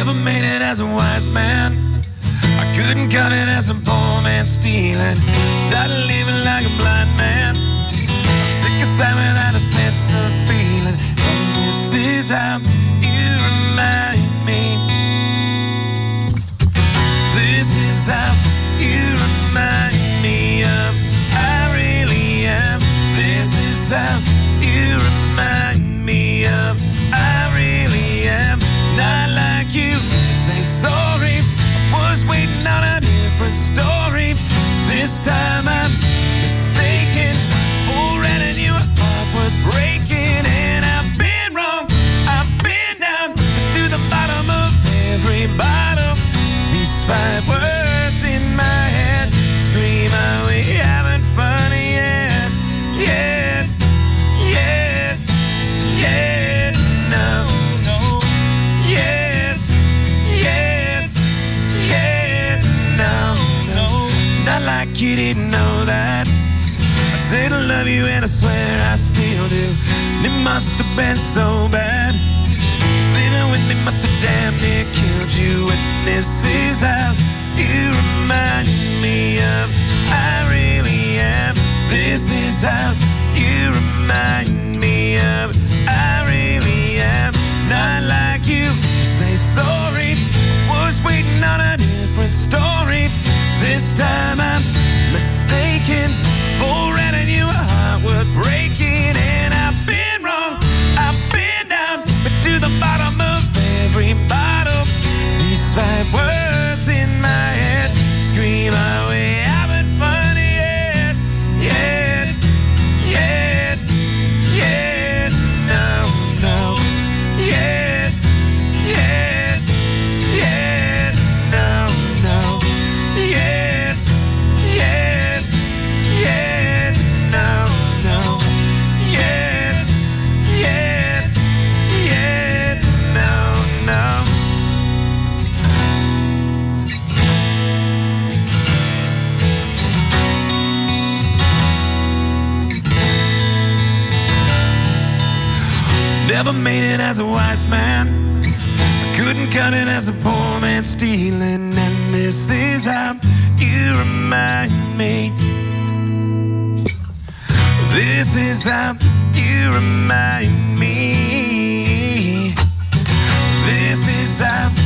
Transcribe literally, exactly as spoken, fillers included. Never made it as a wise man, I couldn't cut it as a poor man stealing. Tired of living like a blind man, I'm sick of slamming out a sense of feeling. And this is how you remind me. This is how you remind me of I really am. This is how you remind me of I really am. Not like you to say sorry, I was waiting on a different story. This time I'm mistaken, already knew a heart worth breaking. And I've been wrong, I've been down to the bottom of every bottom. These five words in my head scream out, we haven't fun yet, yet, yet, yet, no. Like you didn't know that I said I love you and I swear I still do. And it must have been so bad, living with me must have damn near killed you. And this is how you remind me of I really am. This is how you remind me of I really am. Not like you to say sorry, I was waiting on a different story. This time I'm mistaken, already knew a heart worth breaking. And I've been wrong, I've been down, but to the bottom of every bottle. These five words in my head scream out, we haven't fun yet, yet, yet, yet, no, no, yet, yet, yet, no, no, yet. Never made it as a wise man, I couldn't cut it as a poor man stealing. And this is how you remind me. This is how you remind me. This is how